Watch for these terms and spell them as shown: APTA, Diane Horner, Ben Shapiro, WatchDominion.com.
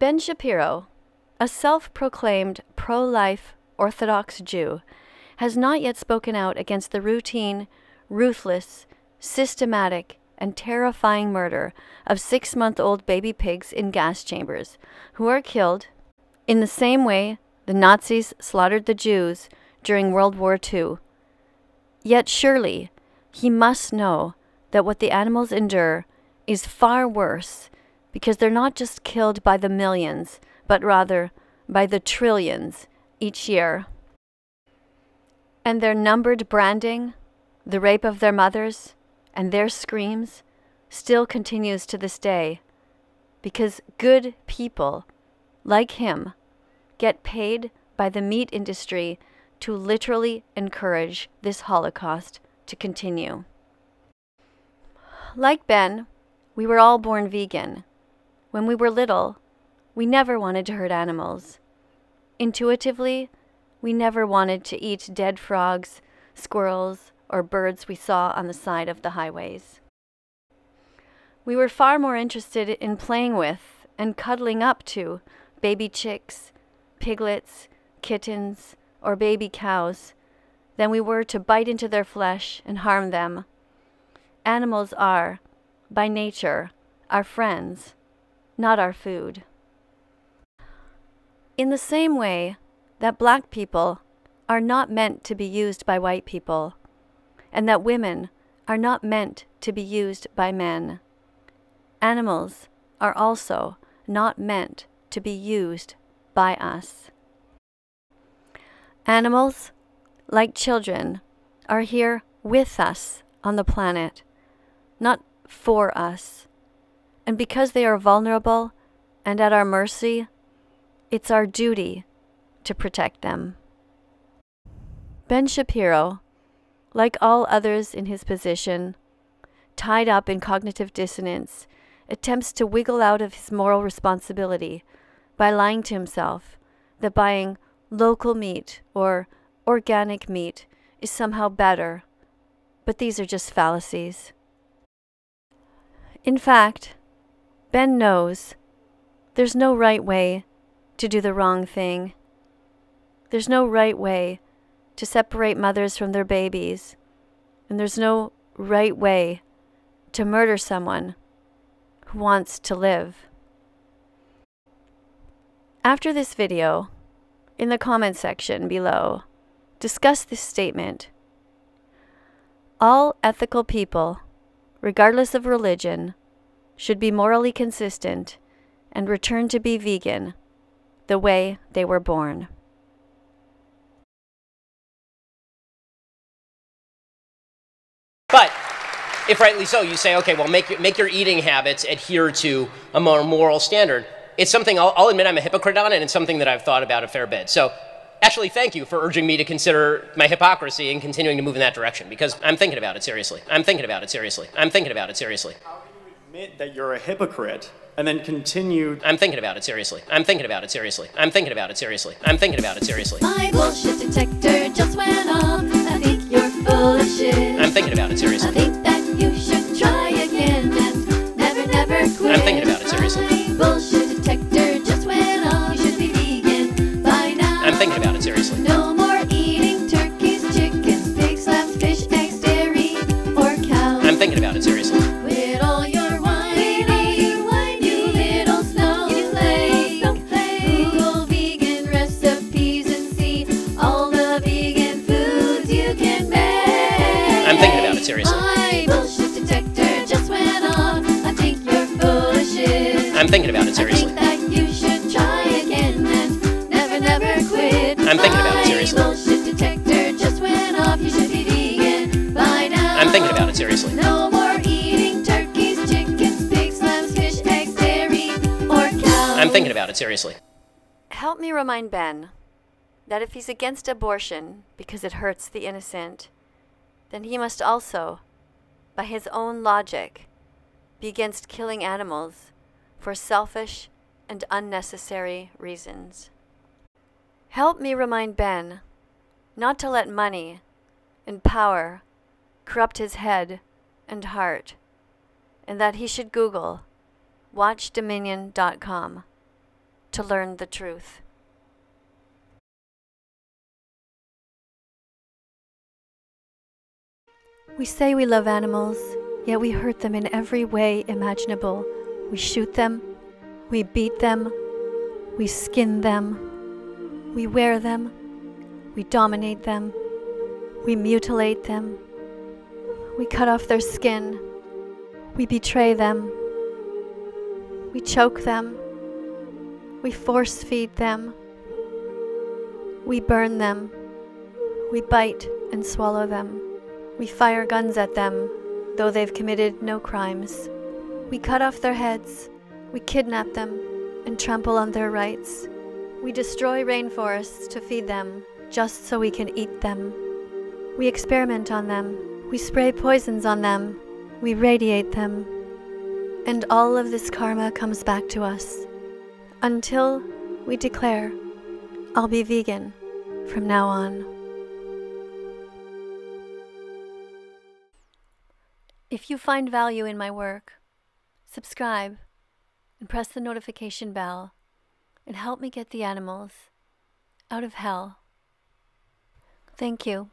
Ben Shapiro, a self-proclaimed pro-life Orthodox Jew, has not yet spoken out against the routine, ruthless, systematic, and terrifying murder of 6-month-old baby pigs in gas chambers, who are killed in the same way the Nazis slaughtered the Jews during World War II. Yet surely he must know that what the animals endure is far worse, because they're not just killed by the millions, but rather by the trillions each year. And their numbered branding, the rape of their mothers, and their screams still continues to this day, because good people, like him, get paid by the meat industry to literally encourage this Holocaust to continue. Like Ben, we were all born vegan. When we were little, we never wanted to hurt animals. Intuitively, we never wanted to eat dead frogs, squirrels, or birds we saw on the side of the highways. We were far more interested in playing with and cuddling up to baby chicks, piglets, kittens, or baby cows than we were to bite into their flesh and harm them. Animals are, by nature, our friends, not our food. In the same way that black people are not meant to be used by white people, and that women are not meant to be used by men, animals are also not meant to be used by us. Animals, like children, are here with us on the planet, not for us. And because they are vulnerable and at our mercy, it's our duty to protect them. Ben Shapiro, like all others in his position, tied up in cognitive dissonance, attempts to wiggle out of his moral responsibility by lying to himself that buying local meat or organic meat is somehow better, but these are just fallacies. In fact, Ben knows there's no right way to do the wrong thing. There's no right way to separate mothers from their babies, and there's no right way to murder someone who wants to live. After this video, in the comment section below, discuss this statement. All ethical people, regardless of religion, should be morally consistent and return to be vegan the way they were born. But if rightly so, you say, okay, well, make your eating habits adhere to a more moral standard. It's something I'll admit I'm a hypocrite on, and it's something that I've thought about a fair bit. So actually, thank you for urging me to consider my hypocrisy and continuing to move in that direction, because I'm thinking about it seriously. I'm thinking about it seriously. I'm thinking about it seriously. Admit that you're a hypocrite and then continue. I'm thinking about it seriously. I'm thinking about it seriously. I'm thinking about it seriously. I'm thinking about it seriously. My bullshit detector just went off. I think you're full of shit. I'm thinking about it seriously. I think that you should try again and never quit. I'm thinking about it seriously. My bullshit detector just went off. You should be vegan by now. I'm thinking about it seriously. No more eating turkeys, chickens, pigs, lambs, fish, eggs, dairy, or cows. I'm thinking about it seriously. Seriously. My bullshit detector just went off. I think you're full of shit. I'm thinking about it seriously. I think that you should try again and never quit. I'm thinking about it seriously. My bullshit detector just went off. You should be vegan by now. I'm thinking about it seriously. No more eating turkeys, chickens, pigs, lambs, fish, eggs, dairy, or cows. I'm thinking about it seriously. Help me remind Ben that if he's against abortion because it hurts the innocent, then he must also, by his own logic, be against killing animals for selfish and unnecessary reasons. Help me remind Ben not to let money and power corrupt his head and heart, and that he should Google WatchDominion.com. to learn the truth. We say we love animals, yet we hurt them in every way imaginable. We shoot them, we beat them, we skin them, we wear them, we dominate them, we mutilate them, we cut off their skin, we betray them, we choke them, we force feed them, we burn them, we bite and swallow them, we fire guns at them, though they've committed no crimes, we cut off their heads, we kidnap them and trample on their rights. We destroy rainforests to feed them, just so we can eat them. We experiment on them. We spray poisons on them. We radiate them. And all of this karma comes back to us. Until we declare, I'll be vegan from now on. If you find value in my work, subscribe and press the notification bell and help me get the animals out of hell. Thank you.